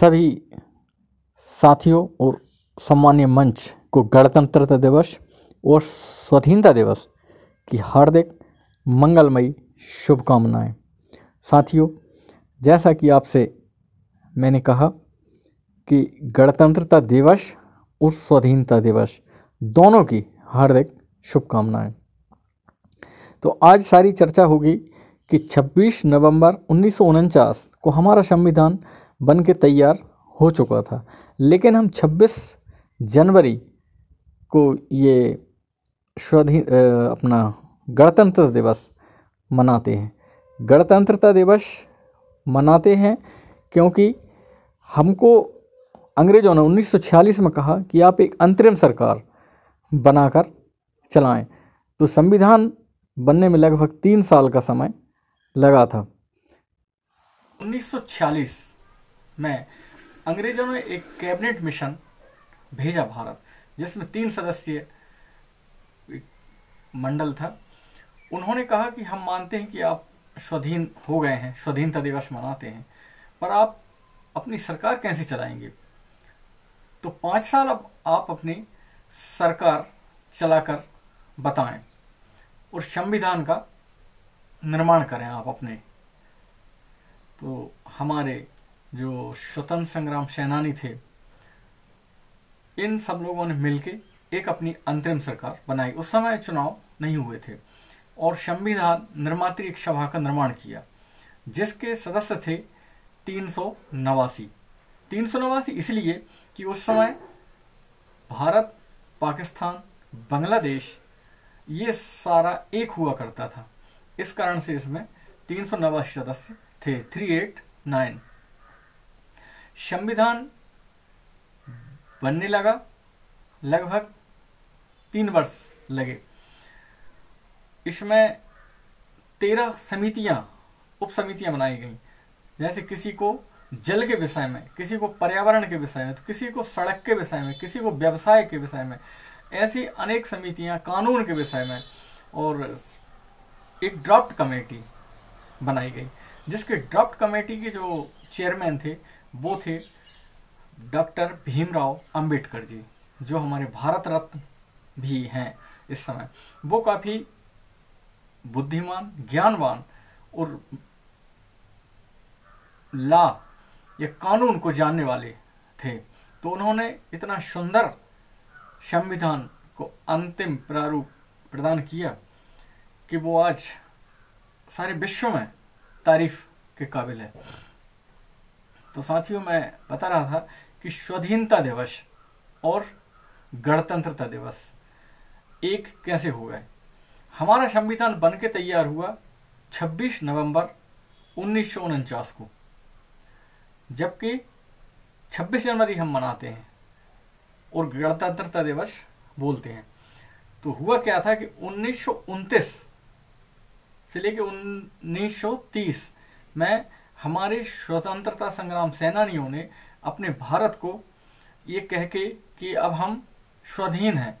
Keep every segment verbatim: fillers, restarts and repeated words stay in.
सभी साथियों और सम्मानीय मंच को गणतंत्रता दिवस और स्वाधीनता दिवस की हार्दिक मंगलमयी शुभकामनाएं। साथियों, जैसा कि आपसे मैंने कहा कि गणतंत्रता दिवस और स्वाधीनता दिवस दोनों की हार्दिक शुभकामनाएं। तो आज सारी चर्चा होगी कि छब्बीस नवंबर उन्नीस सौ उनचास को हमारा संविधान बन के तैयार हो चुका था, लेकिन हम छब्बीस जनवरी को ये स्वाधीन अपना गणतंत्र दिवस मनाते हैं। गणतंत्रता दिवस मनाते हैं क्योंकि हमको अंग्रेज़ों ने उन्नीस सौ छियालीस में कहा कि आप एक अंतरिम सरकार बनाकर चलाएं, तो संविधान बनने में लगभग तीन साल का समय लगा था। उन्नीस सौ छियालीस में अंग्रेज़ों ने एक कैबिनेट मिशन भेजा भारत, जिसमें तीन सदस्यीय मंडल था। उन्होंने कहा कि हम मानते हैं कि आप स्वाधीन हो गए हैं, स्वाधीनता दिवस मनाते हैं, पर आप अपनी सरकार कैसे चलाएंगे? तो पाँच साल अब आप अपनी सरकार चलाकर बताएं और संविधान का निर्माण करें आप अपने। तो हमारे जो स्वतंत्र संग्राम सेनानी थे, इन सब लोगों ने मिलके एक अपनी अंतरिम सरकार बनाई। उस समय चुनाव नहीं हुए थे और संविधान निर्मात्री एक सभा का निर्माण किया, जिसके सदस्य थे तीन सौ नवासी। तीन सौ नवासी इसलिए कि उस समय भारत, पाकिस्तान, बांग्लादेश ये सारा एक हुआ करता था, इस कारण से इसमें तीन सौ नवासी सदस्य थे, थ्री एट नाइन। संविधान बनने लगा, लगभग तीन वर्ष लगे। इसमें तेरह समितियां, उप समितियाँ बनाई गईं, जैसे किसी को जल के विषय में, किसी को पर्यावरण के विषय में, तो किसी को सड़क के विषय में, किसी को व्यवसाय के विषय में, ऐसी अनेक समितियां कानून के विषय में, और एक ड्राफ्ट कमेटी बनाई गई, जिसके ड्राफ्ट कमेटी के जो चेयरमैन थे वो थे डॉक्टर भीमराव अंबेडकर जी, जो हमारे भारत रत्न भी हैं इस समय। वो काफ़ी बुद्धिमान, ज्ञानवान और लॉ या कानून को जानने वाले थे। तो उन्होंने इतना सुंदर संविधान को अंतिम प्रारूप प्रदान किया कि वो आज सारे विश्व में तारीफ के काबिल है। तो साथियों, मैं बता रहा था कि स्वाधीनता दिवस और गणतंत्रता दिवस एक कैसे हो गए। हमारा संविधान बन के तैयार हुआ छब्बीस नवंबर उन्नीस सौ उनचास को, जबकि छब्बीस जनवरी हम मनाते हैं और गणतंत्रता दिवस बोलते हैं। तो हुआ क्या था कि उन्नीस सौ उनतीस से लेकर उन्नीस सौ तीस में हमारे स्वतंत्रता संग्राम सेनानियों ने अपने भारत को ये कह के कि अब हम स्वाधीन हैं,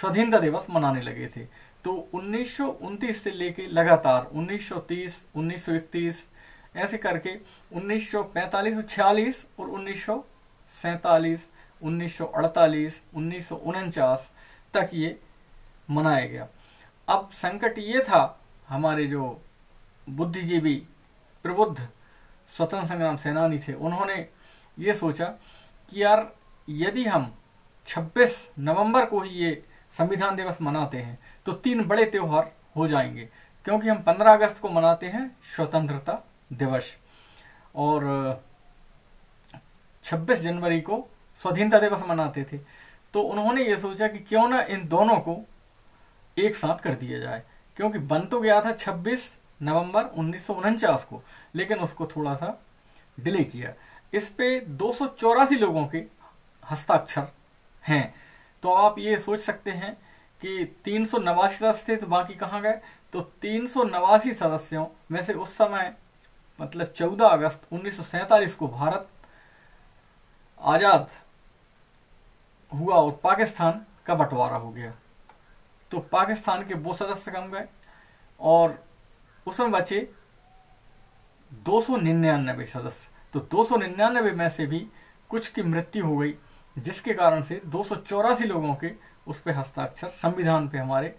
स्वाधीनता दिवस मनाने लगे थे। तो उन्नीस सौ उनतीस से लेके लगातार उन्नीस सौ तीस, उन्नीस सौ इकतीस, ऐसे करके उन्नीस सौ पैंतालीस और छियालीस और उन्नीस सौ सैंतालीस, उन्नीस सौ अड़तालीस, उन्नीस सौ उनचास तक ये मनाया गया। अब संकट ये था हमारे जो बुद्धिजीवी प्रबुद्ध स्वतंत्र संग्राम सेनानी थे, उन्होंने ये सोचा कि यार यदि हम छब्बीस नवंबर को ही ये संविधान दिवस मनाते हैं तो तीन बड़े त्यौहार हो जाएंगे, क्योंकि हम पंद्रह अगस्त को मनाते हैं स्वतंत्रता दिवस और छब्बीस जनवरी को स्वाधीनता दिवस मनाते थे। तो उन्होंने ये सोचा कि क्यों ना इन दोनों को एक साथ कर दिया जाए, क्योंकि बन तो गया था छब्बीस नवंबर उन्नीस सौ उनचास को, लेकिन उसको थोड़ा सा डिले किया। इस पे दो सौ चौरासी लोगों के हस्ताक्षर हैं। तो आप ये सोच सकते हैं कि तीन सौ नवासी सदस्य थे तो बाकी कहाँ गए? तो तीन सौ नवासी सदस्यों में से उस समय मतलब चौदह अगस्त उन्नीस सौ सैंतालीस को भारत आज़ाद हुआ और पाकिस्तान का बंटवारा हो गया, तो पाकिस्तान के वो सदस्य कम गए और उसमें बचे दो सौ निन्यानवे सदस्य। तो दो सौ निन्यानवे में से भी कुछ की मृत्यु हो गई, जिसके कारण से दो सौ चौरासी लोगों के उस पर हस्ताक्षर, संविधान पे हमारे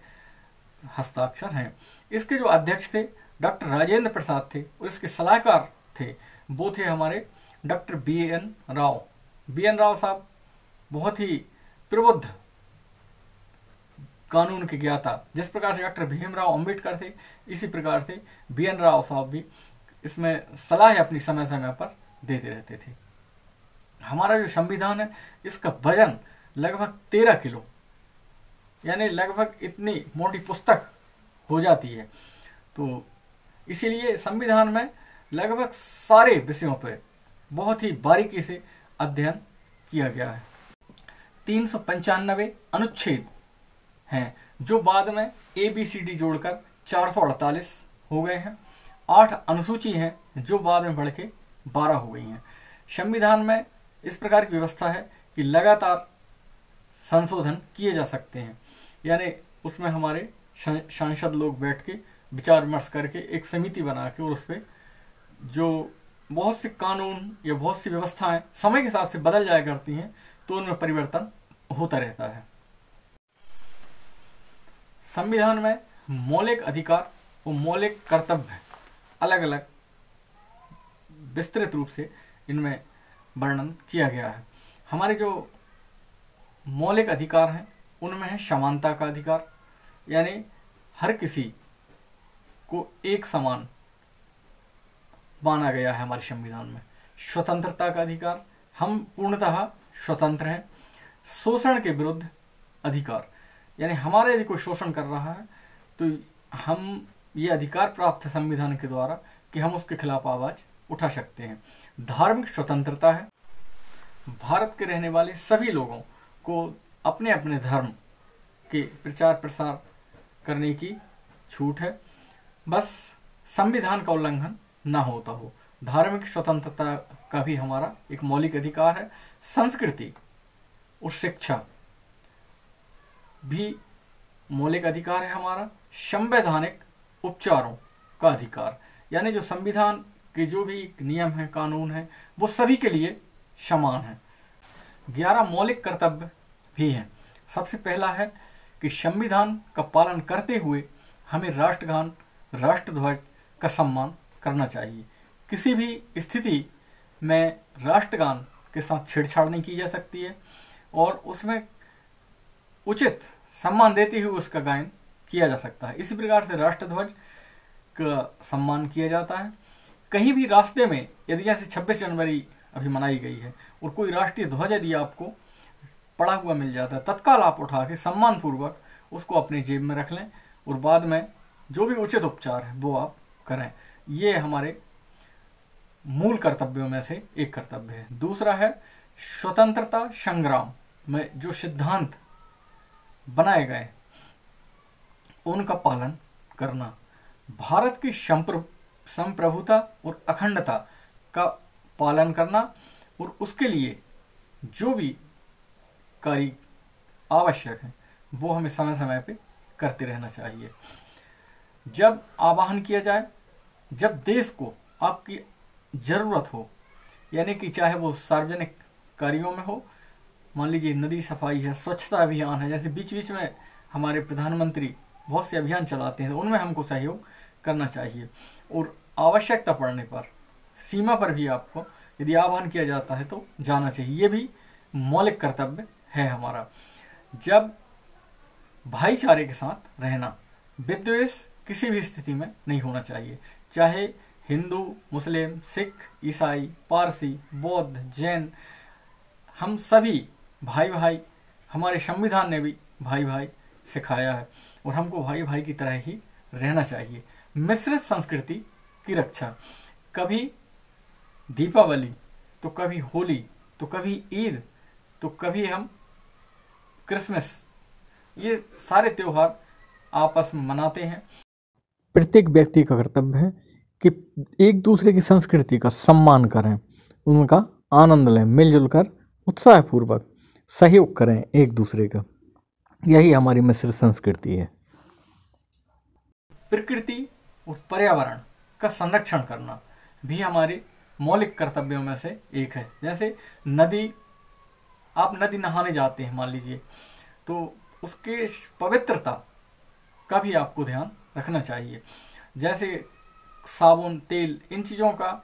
हस्ताक्षर हैं। इसके जो अध्यक्ष थे डॉक्टर राजेंद्र प्रसाद थे, और इसके सलाहकार थे वो थे हमारे doctor B N Rao. B N Rao साहब बहुत ही प्रबुद्ध कानून के ज्ञाता, जिस प्रकार से डॉक्टर भीमराव अंबेडकर थे इसी प्रकार से बी एन राव साहब भी इसमें सलाह अपनी समय समय पर देते रहते थे। हमारा जो संविधान है इसका वजन लगभग तेरह किलो, यानी लगभग इतनी मोटी पुस्तक हो जाती है। तो इसीलिए संविधान में लगभग सारे विषयों पर बहुत ही बारीकी से अध्ययन किया गया है। तीन सौ पंचानवे अनुच्छेद हैं, जो बाद में ए बी सी डी जोड़कर चार सौ अड़तालीस हो गए हैं। आठ अनुसूची हैं जो बाद में बढ़ के बारह हो गई हैं। संविधान में इस प्रकार की व्यवस्था है कि लगातार संशोधन किए जा सकते हैं, यानी उसमें हमारे सांसद लोग बैठ के विचार विमर्श करके एक समिति बना के और उस पर जो बहुत से कानून या बहुत सी व्यवस्थाएं समय के हिसाब से बदल जाया करती हैं, तो उनमें परिवर्तन होता रहता है। संविधान में मौलिक अधिकार और मौलिक कर्तव्य अलग अलग विस्तृत रूप से इनमें वर्णन किया गया है। हमारे जो मौलिक अधिकार हैं उनमें है समानता का अधिकार, यानी हर किसी को एक समान माना गया है हमारे संविधान में। स्वतंत्रता का अधिकार, हम पूर्णतः स्वतंत्र हैं। शोषण के विरुद्ध अधिकार, यानी हमारे यदि कोई शोषण कर रहा है तो हम ये अधिकार प्राप्त है संविधान के द्वारा कि हम उसके खिलाफ आवाज़ उठा सकते हैं। धार्मिक स्वतंत्रता है, भारत के रहने वाले सभी लोगों को अपने अपने धर्म के प्रचार प्रसार करने की छूट है, बस संविधान का उल्लंघन ना होता हो। धार्मिक स्वतंत्रता का भी हमारा एक मौलिक अधिकार है। संस्कृति और शिक्षा भी मौलिक अधिकार है हमारा। संवैधानिक उपचारों का अधिकार, यानी जो संविधान कि जो भी नियम है, कानून है, वो सभी के लिए समान है। ग्यारह मौलिक कर्तव्य भी हैं। सबसे पहला है कि संविधान का पालन करते हुए हमें राष्ट्रगान, राष्ट्रध्वज का सम्मान करना चाहिए। किसी भी स्थिति में राष्ट्रगान के साथ छेड़छाड़ नहीं की जा सकती है और उसमें उचित सम्मान देते हुए उसका गायन किया जा सकता है। इसी प्रकार से राष्ट्रध्वज का सम्मान किया जाता है। कहीं भी रास्ते में यदि, जैसे छब्बीस जनवरी अभी मनाई गई है, और कोई राष्ट्रीय ध्वज यदि आपको पड़ा हुआ मिल जाता है, तत्काल आप उठा के सम्मानपूर्वक उसको अपने जेब में रख लें और बाद में जो भी उचित उपचार है वो आप करें। ये हमारे मूल कर्तव्यों में से एक कर्तव्य है। दूसरा है स्वतंत्रता संग्राम में जो सिद्धांत बनाए गए उनका पालन करना। भारत की संप्र संप्रभुता और अखंडता का पालन करना और उसके लिए जो भी कार्य आवश्यक है वो हमें समय समय पे करते रहना चाहिए। जब आह्वान किया जाए, जब देश को आपकी ज़रूरत हो, यानी कि चाहे वो सार्वजनिक कार्यों में हो, मान लीजिए नदी सफाई है, स्वच्छता अभियान है, जैसे बीच बीच में हमारे प्रधानमंत्री बहुत से अभियान चलाते हैं, उनमें हमको सहयोग करना चाहिए। और आवश्यकता पड़ने पर सीमा पर भी आपको यदि आह्वान किया जाता है तो जाना चाहिए। ये भी मौलिक कर्तव्य है हमारा। जब भाईचारे के साथ रहना, विद्वेष किसी भी स्थिति में नहीं होना चाहिए, चाहे हिंदू, मुस्लिम, सिख, ईसाई, पारसी, बौद्ध, जैन, हम सभी भाई भाई। हमारे संविधान ने भी भाई भाई सिखाया है और हमको भाई भाई की तरह ही रहना चाहिए। मिश्रित संस्कृति की रक्षा, कभी दीपावली तो कभी होली तो कभी ईद तो कभी हम क्रिसमस, ये सारे त्यौहार आपस में मनाते हैं। प्रत्येक व्यक्ति का कर्तव्य है कि एक दूसरे की संस्कृति का सम्मान करें, उनका आनंद लें, मिलजुल कर उत्साहपूर्वक सहयोग करें एक दूसरे का। यही हमारी मिश्रित संस्कृति है। प्रकृति और पर्यावरण का संरक्षण करना भी हमारे मौलिक कर्तव्यों में से एक है। जैसे नदी, आप नदी नहाने जाते हैं मान लीजिए, तो उसके पवित्रता का भी आपको ध्यान रखना चाहिए। जैसे साबुन, तेल, इन चीज़ों का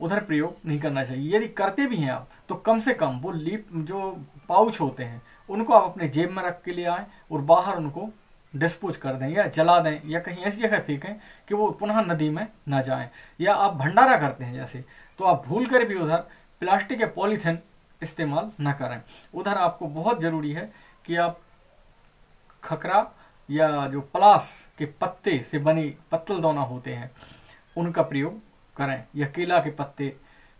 उधर प्रयोग नहीं करना चाहिए। यदि करते भी हैं आप तो कम से कम वो लीफ जो पाउच होते हैं उनको आप अपने जेब में रख के ले आएँ और बाहर उनको डिस्पोज कर दें या जला दें या कहीं ऐसी जगह फेंकें कि वो पुनः नदी में ना जाएं। या आप भंडारा करते हैं जैसे, तो आप भूल कर भी उधर प्लास्टिक या पॉलीथिन इस्तेमाल ना करें। उधर आपको बहुत ज़रूरी है कि आप खकरा या जो पलास के पत्ते से बनी पत्तल दोना होते हैं उनका प्रयोग करें, या केला के पत्ते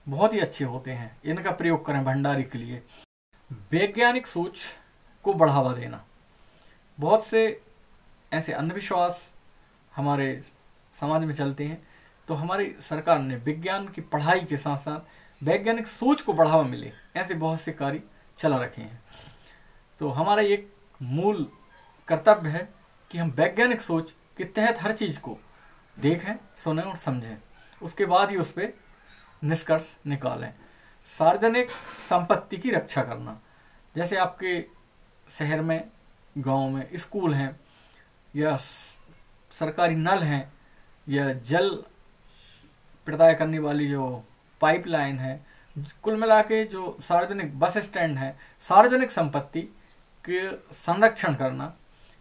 बहुत ही अच्छे होते हैं, इनका प्रयोग करें भंडारे के लिए। वैज्ञानिक सोच को बढ़ावा देना, बहुत से ऐसे अंधविश्वास हमारे समाज में चलते हैं, तो हमारी सरकार ने विज्ञान की पढ़ाई के साथ साथ वैज्ञानिक सोच को बढ़ावा मिले ऐसे बहुत से कार्य चला रखे हैं। तो हमारा एक मूल कर्तव्य है कि हम वैज्ञानिक सोच के तहत हर चीज़ को देखें, सुनें और समझें, उसके बाद ही उस पर निष्कर्ष निकालें। सार्वजनिक संपत्ति की रक्षा करना, जैसे आपके शहर में, गांव में स्कूल हैं या सरकारी नल हैं या जल प्रदाय करने वाली जो पाइपलाइन है, कुल मिला के जो सार्वजनिक बस स्टैंड है, सार्वजनिक संपत्ति के संरक्षण करना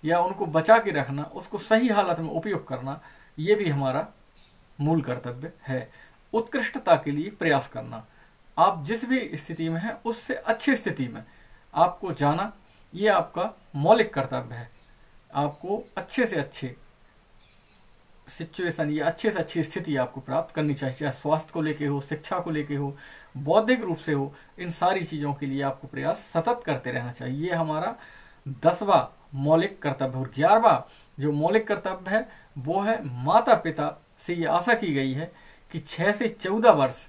या उनको बचा के रखना, उसको सही हालत में उपयोग करना, ये भी हमारा मूल कर्तव्य है। उत्कृष्टता के लिए प्रयास करना, आप जिस भी स्थिति में हैं उससे अच्छी स्थिति में आपको जाना, ये आपका मौलिक कर्तव्य है। आपको अच्छे से अच्छे सिचुएशन या अच्छे से अच्छी स्थिति आपको प्राप्त करनी चाहिए, चाहे स्वास्थ्य को लेके हो, शिक्षा को लेके हो, बौद्धिक रूप से हो, इन सारी चीज़ों के लिए आपको प्रयास सतत करते रहना चाहिए। ये हमारा दसवां मौलिक कर्तव्य। और ग्यारहवां जो मौलिक कर्तव्य है वो है माता पिता से ये आशा की गई है कि छः से चौदह वर्ष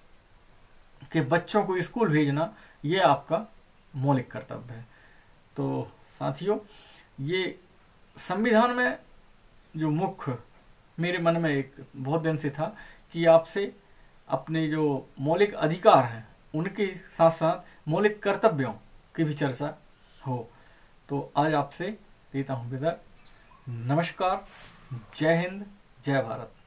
के बच्चों को स्कूल भेजना, ये आपका मौलिक कर्तव्य है। तो साथियों, ये संविधान में जो मुख्य मेरे मन में एक बहुत दिन से था कि आपसे अपने जो मौलिक अधिकार हैं उनके साथ साथ मौलिक कर्तव्यों की भी चर्चा हो, तो आज आपसे लेता हूँ विदा। नमस्कार, जय हिंद, जय भारत।